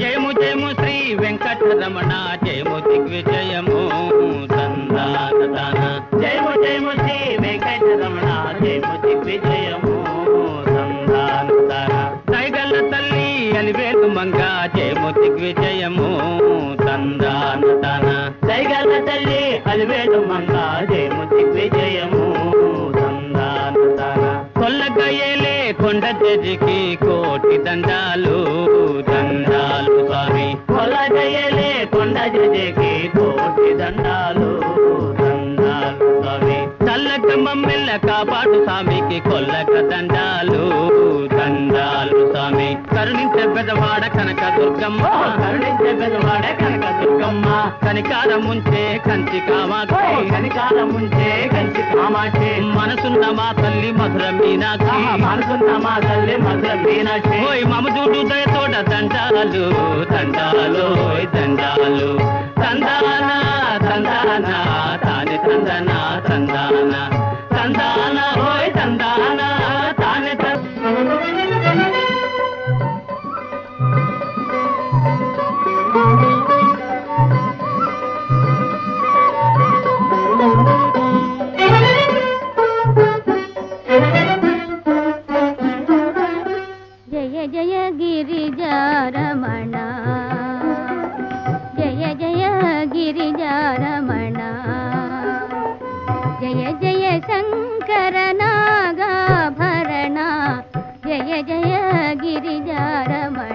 జయము జయము శ్రీ వెంకటరమణ జయము దిగ్విజయము సందాన జయము జయము శ్రీ వెంకటరమణ జయము దిగ్విజయము సందాన దయగల తల్లి అలివేలు మంగ జయము దిగ్విజయము సందాన దయగల తల్లి అలివేలు మంగ జయము దిగ్విజయము సందాన కొల్లగయలే కొండ తెజికి కోటి దండాలు स्वामी कोला जयले कोंडा जजे की कोटि दंडालू स्वामी तलक मम्मल कापाडु स्वामी की कोलक दंडालू स्वामी करुणिंचे पेदवाड कनक दुर्गम्मा करुणिंचे पेदवाड कनक दुर्गम्मा कनिकारमुंचे कंचि कामाक्षि कनिकारमुंचे कंचि कामाक्षि मनसुन्न मा तल्ली मधुर मीनाक्षि मनसुन्न मा तल्ली मधुर मीनाक्षि ओय ममदूडु दयतोड దండాలు దండాలు తందానా తందానా తాని తందనా తందానా తందానా ఓయ్ తందానా తాని జయ జయ గిరిజా రమణ జయ జయ గిరిజా రమణ జయ జయ శంకర నాగాభరణ జయ జయ గిరిజా రమణ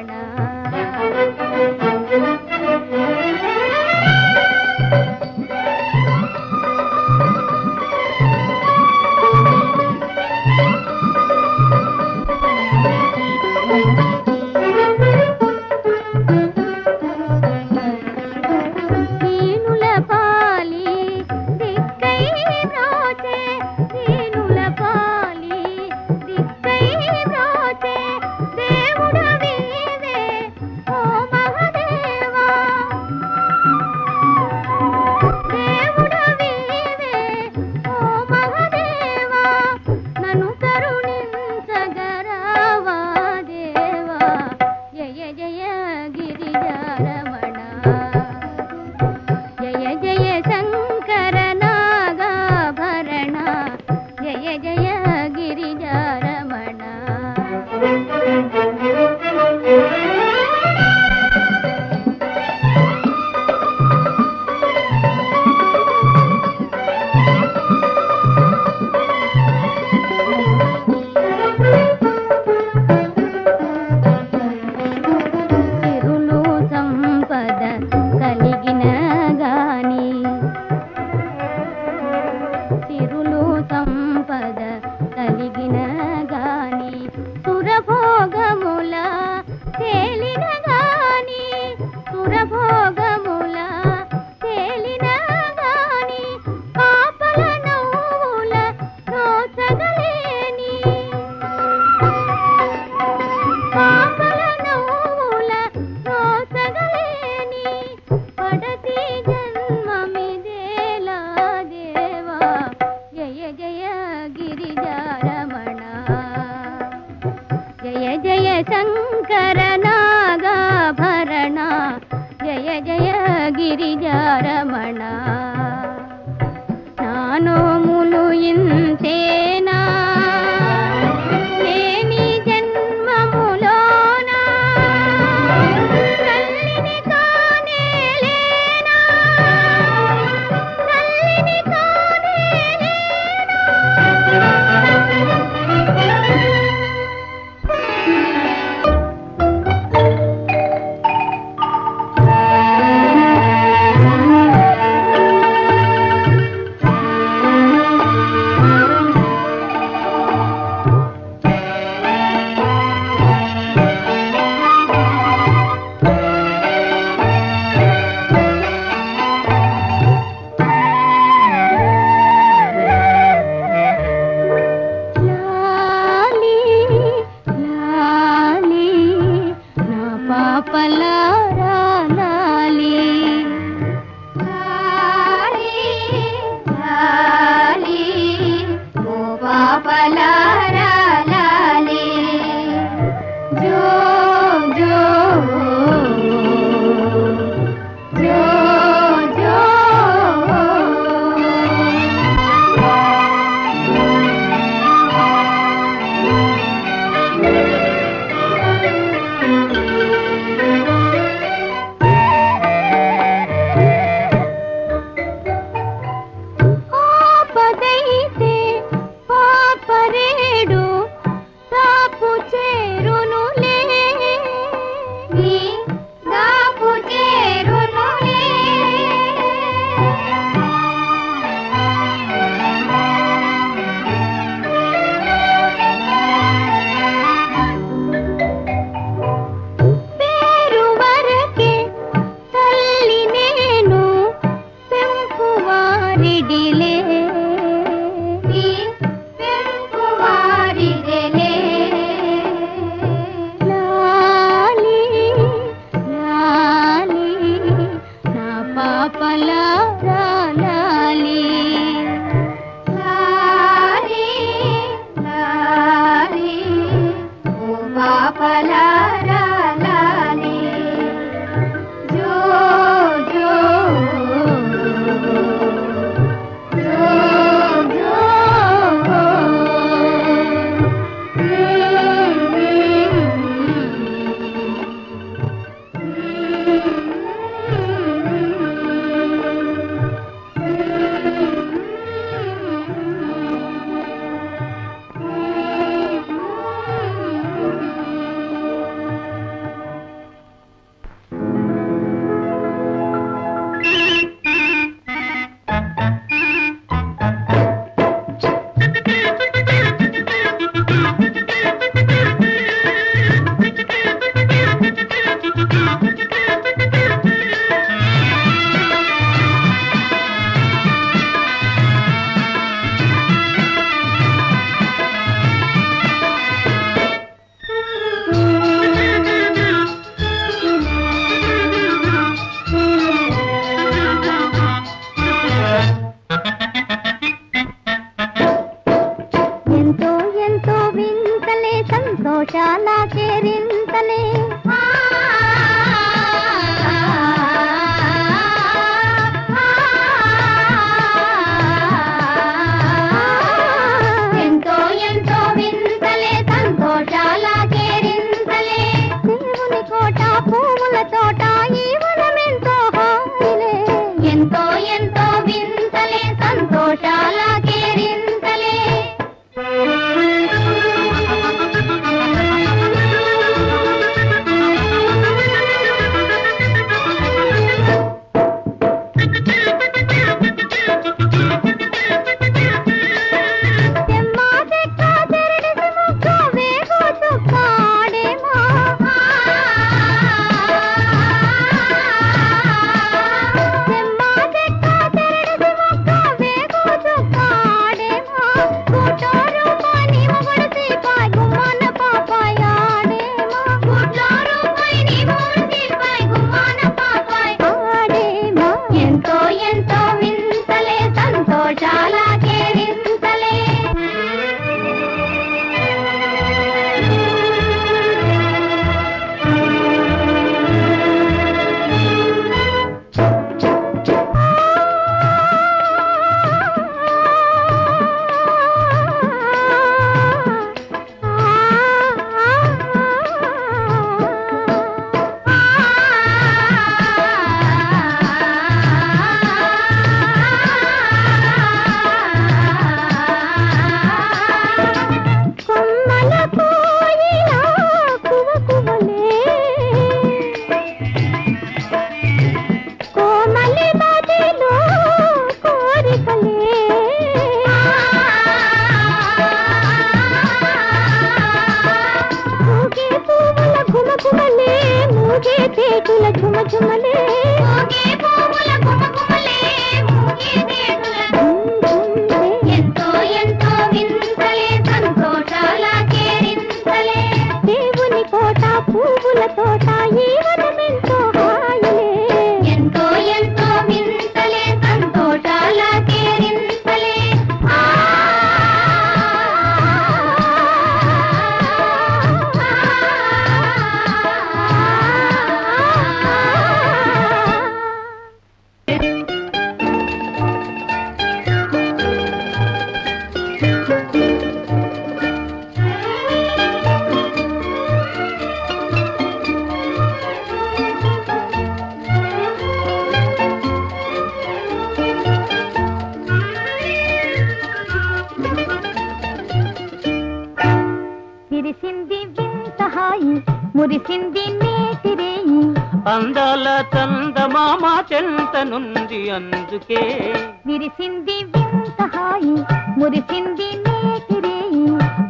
మురిసింది నేటిరే అందాల చందమామ చెంత నుండి అందుకే విరిసింది వింత హాయి మురిసింది నేటిరే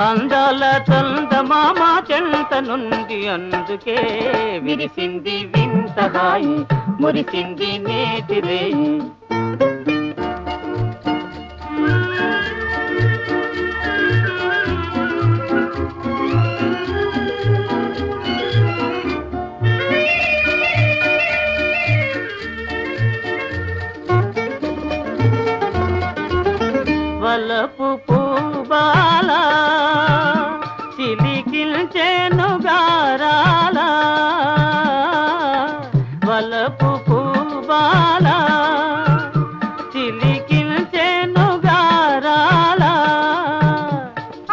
అందాల చందమామ చెంత నుండి అందుకే విరిసింది వింత హాయి మురిసింది నేటిరే వలపు పూబాల చిలికించెను గారాల వలపు పూబాల చిలికించెను గారాల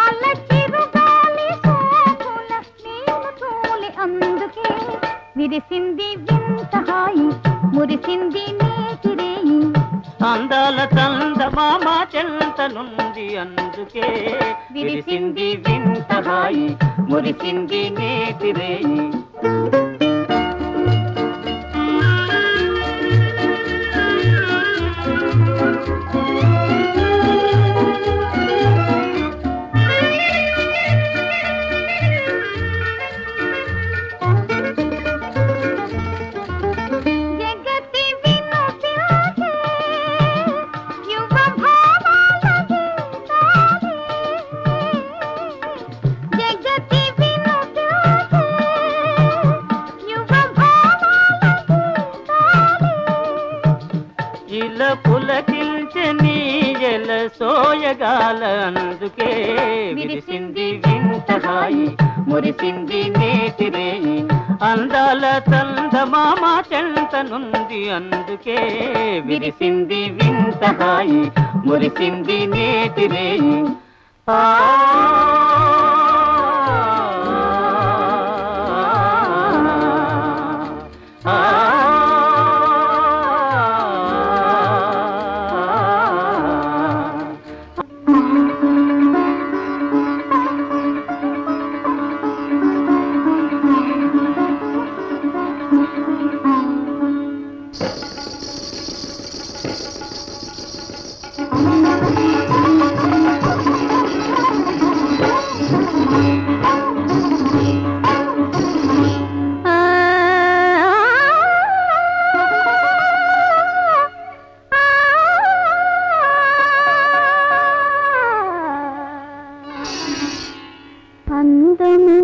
అలచిరు గాలి సోకుల నీవు తోలి అందుకే విరిసింది వింత హాయి మురిసింది నేటిరే అందాల చందమామ చెంత నుండి అందుకే విరిసింది వింత హాయి మురిసింది నేటిరే పులకించని ఎల సోయగాల అందుకే విరిసింది వింత హాయి మురిసింది నేటిరే అందాల చందమామ చెంత నుండి అందుకే విరిసింది వింత హాయి మురిసింది నేటిరే ఆ ఆనందము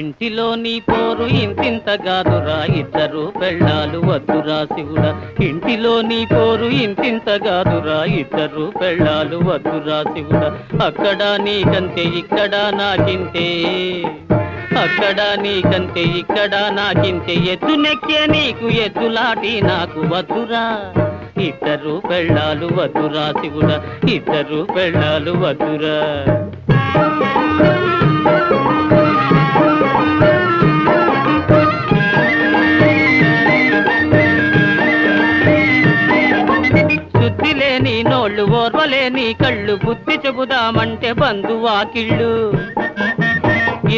ఇంటిలోని పోరు ఇంతింతగాదురా ఇద్దరు పెళ్ళాలు వద్దురా శివుడా, ఇంటిలోని పోరు ఇంతింతగాదురా ఇద్దరు పెళ్ళాలు వద్దురా శివుడా, అక్కడ నీకంతే ఇక్కడ నాకింతే, అక్కడ నీకంతే ఇక్కడ నాకింతే, ఎద్దు నెక్కే నీకు ఎద్దులాటి నాకు వద్దురా, ఇద్దరు పెళ్ళాలు వద్దురా శివుడా, ఇద్దరు పెళ్ళాలు వద్దురా. నోళ్ళు ఓర్వలేని కళ్ళు బుద్ధి చెబుదామంటే బంధువాకిళ్ళు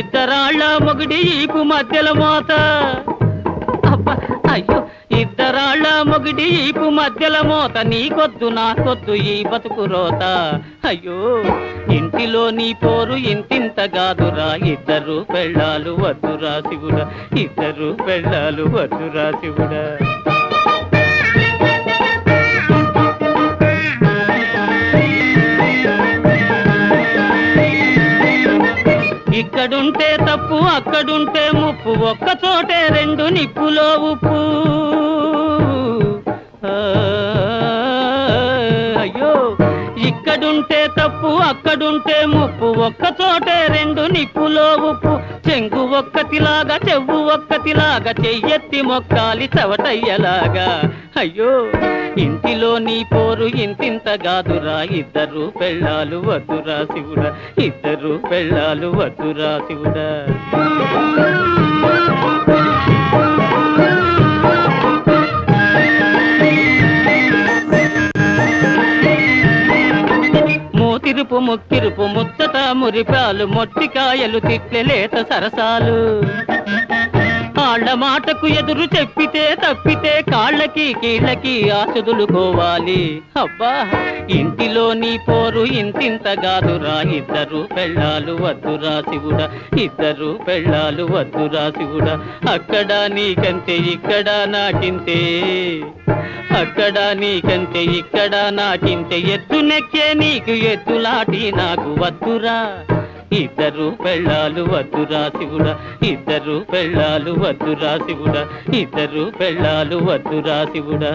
ఇద్దరాళ్ళ మొగుడి ఈపు మధ్యల మోత, అబ్బా అయ్యో ఇద్దరాళ్ళ మొగుడి ఈపు మధ్యల మోత, నీకొద్దు నాకొద్దు ఈ బతుకు రోత, అయ్యో ఇంటిలో నీ పోరు ఇంతింతగాదురా ఇద్దరు పెళ్ళాలు వద్దురా శివుడా, ఇద్దరు పెళ్ళాలు వద్దురా శివుడా. ఇక్కడుంటే తప్పు అక్కడుంటే ముప్పు, ఒక్క చోటే రెండు నిప్పులో ఉప్పు, అయ్యో ఇక్కడుంటే తప్పు అక్కడుంటే ముప్పు ఒక్క చోటే రెండు నిప్పులో ఉప్పు చెంగు ఒక్కతిలాగా చెవు ఒక్కతిలాగా చెయ్యెత్తి మొక్కాలి చవటయ్యలాగా అయ్యో ఇంటిలో నీ పోరు ఇంతింత గాదురా ఇద్దరు పెళ్ళాలు వద్దురా శివుడా ఇద్దరు పెళ్ళాలు వద్దురా శివుడా మూతిరుపు ముక్కిరుపు ముచ్చట మురిపాలు మొట్టికాయలు తిట్లలేత సరసాలు కాళ్ళ మాటకు ఎదురు చెప్పితే తప్పితే కాళ్ళకి కీళ్ళకి ఆసుదులుకోవాలి అబ్బా ఇంటిలో నీ పోరు ఇంతింత గాదురా ఇద్దరు పెళ్ళాలు వద్దురా శివుడా ఇద్దరు పెళ్ళాలు వద్దురా శివుడా అక్కడ నీకంటే ఇక్కడ నాకింతే అక్కడ నీకంటే ఇక్కడ నాకింతే ఎత్తు నెక్కే నీకు ఎత్తులాటి నాకు వద్దురా ఇద్దరు పెళ్ళాలు వద్దురా శివుడా ఇద్దరు పెళ్ళాలు వద్దురా శివుడా ఇద్దరు పెళ్ళాలు వద్దురా శివుడా.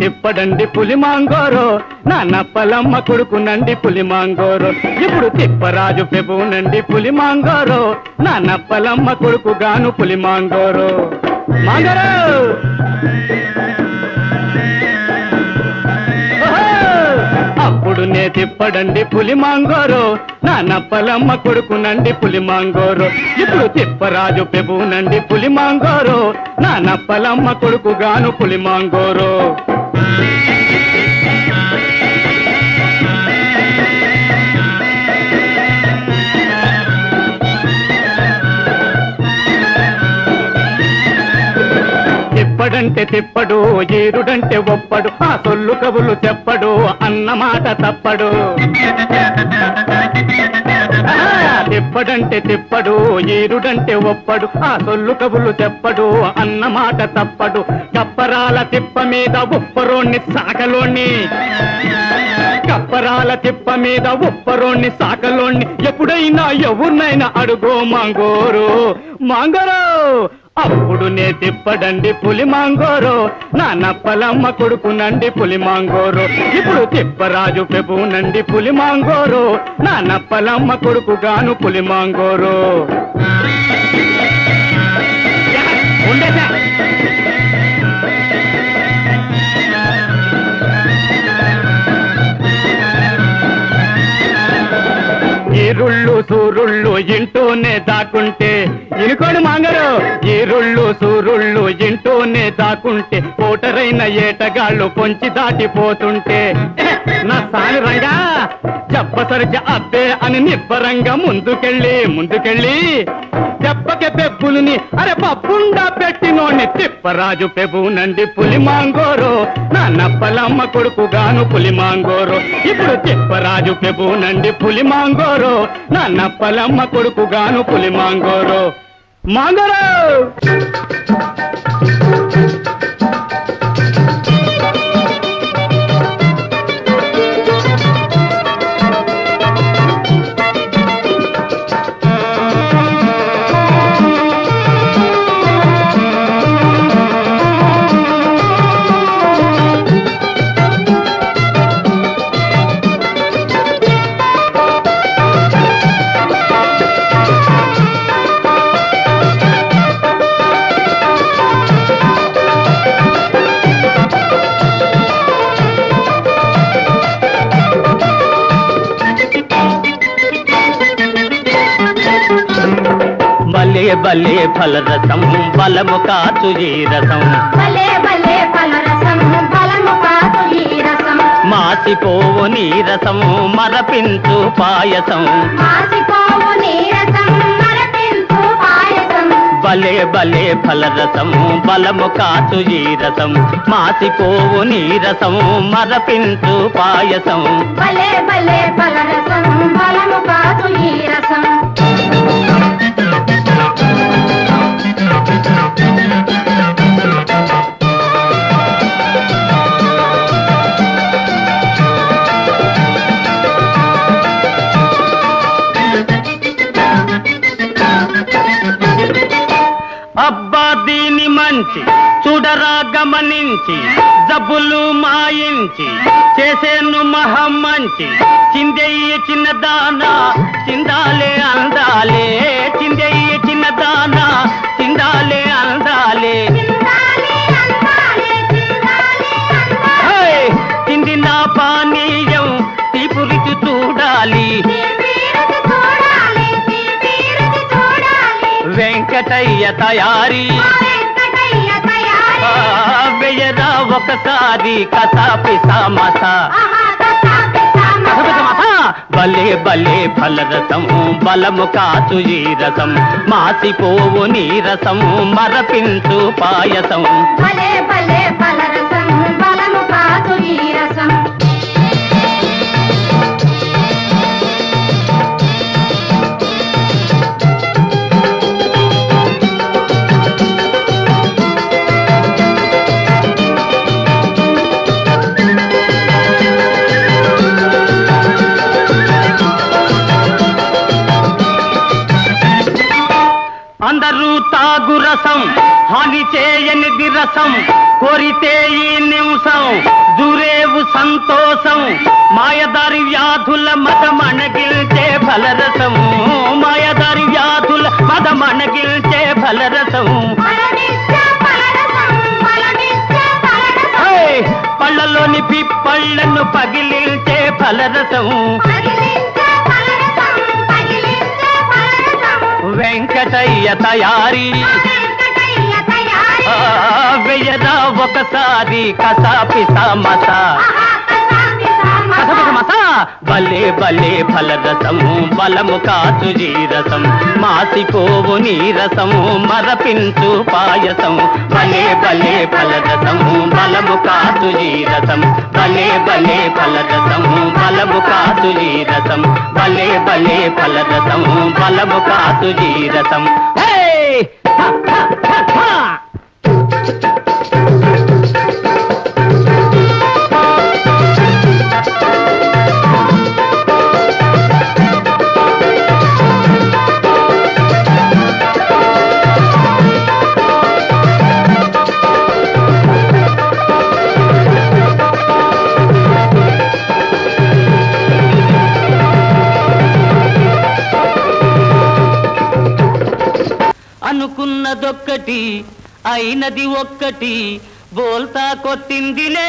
తిప్పడండి పులి మాంగోరో నాన్న పలమ్మ కొడుకునండి పులి మాంగోరో ఇప్పుడు తిప్పరాజు పెబునండి పులి మాంగోరో నాన్న పలమ్మ కొడుకు గాను పులి మాంగోరో మాంగోరో नेति पड़ंडी पुली मांगोरो नाना पलम्मा कुड़कुनंडी पुली मांगोरो इप्पुडु तिप्पराजु पेबूनंडी पुली मांगोरो नाना पलम्मा कुड़कु गानु पुली मांगोरो తిప్పడంటే తిప్పడు జీరుడంటే ఒప్పడు ఆ సొల్లు కబులు చెప్పడు అన్నమాట తప్పడు తిప్పడంటే తిప్పడు జీరుడంటే ఒప్పడు ఆ సొల్లు కబులు చెప్పడు అన్నమాట తప్పడు కప్పరాల తిప్ప మీద ఉప్పరోణ్ణి సాకలోణ్ణి కప్పరాల తిప్ప మీద ఉప్పరోణ్ణి సాకలోణ్ణి ఎప్పుడైనా ఎవరినైనా అడుగో మాంగోరు మాంగోరు అప్పుడు నే తిప్పడండి పులి మాంగోరో నాన్న పలమ్మ కొడుకునండి పులి మాంగోరో ఇప్పుడు తిప్పరాజు పెబూనండి పులి మాంగోరో నాన్న పలమ్మ కొడుకు గాను పులి మాంగోరో ఈరుళ్ళు సూరుళ్ళు ఇంటూనే దాకుంటే ఇనుకోడు మాంగరు ఈరుళ్ళు సూరుళ్ళు ఇంటూనే దాకుంటే కోటరైన ఏటగాళ్ళు కొంచి దాటిపోతుంటే నా సాని రంగా చెప్పసరిగా అబ్బే అని నిబ్బరంగా ముందుకెళ్ళి చెప్పకే పెబ్బులుని అరే పప్పుండా పెట్టినోని తిప్పరాజు పెబునండి పులి మాంగోరో నాన్న పలమ్మ కొడుకుగాను పులి మాంగోరో ఇప్పుడు తిప్పరాజు పెబునండి పులి మాంగోరో నాన్న పలమ్మ కొడుకుగాను పులి మాంగోరో మాంగోరో बले फलरसम बलमु काचु ई रसम बले बले फलरसम बलमु काचु ई रसम मासिपोवु नी रसम मरपिंचु पायसम मासिपोवु नी रसम मरपिंचु पायसम बले बले फलरसम बलमु काचु ई रसम मासिपोवु नी रसम मरपिंचु पायसम बले बले फलरसम बलमु काचु ई रसम చూడరా గమనించి జబ్బులు మాయించి చేసేను మహమ్మంచి చిందయ్య చిన్నదానా చిందాలే అందాలే చిందయ్య చిన్నదానా చిందాలే అందాలే చింది నా పానీయం తీపు రుచి చూడాలి వెంకటయ్య తయారీ वेयरा वकसारी कथा पिसा माता बले बले फल रसम बलम काचु ई रसम मासिपोवु नी रसम मरपिंचु पायसम बले बले फल रसम बलम काचु ई रसम అందరూ తాగు రసం హాని చేయనిది రసం కోరితే ఈ నిమిషం దూరేవు సంతోషం మాయదారి వ్యాధుల మదమణగిల్చే ఫలరసం మాయదారి వ్యాధుల మదమణగిల్చే ఫలరసం పళ్ళలోని भी पళ్ళను పగిలించే ఫలరసం వెంకటయ్య తయారీ వేయదా ఒకసారి కసాపి సమత भले भले फल रसमु बलमु काचु जीरसम मासिपोवु नीरसमु मरपिंचु पायसम भले भले फल रसमु बलमु काचु जीरसम भले भले फल रसमु बलमु काचु जीरसम भले भले फल रसमु बलमु काचु जीरसम అనుకున్నదొక్కటి అయినది ఒక్కటి బోల్తా కొట్టిందిలే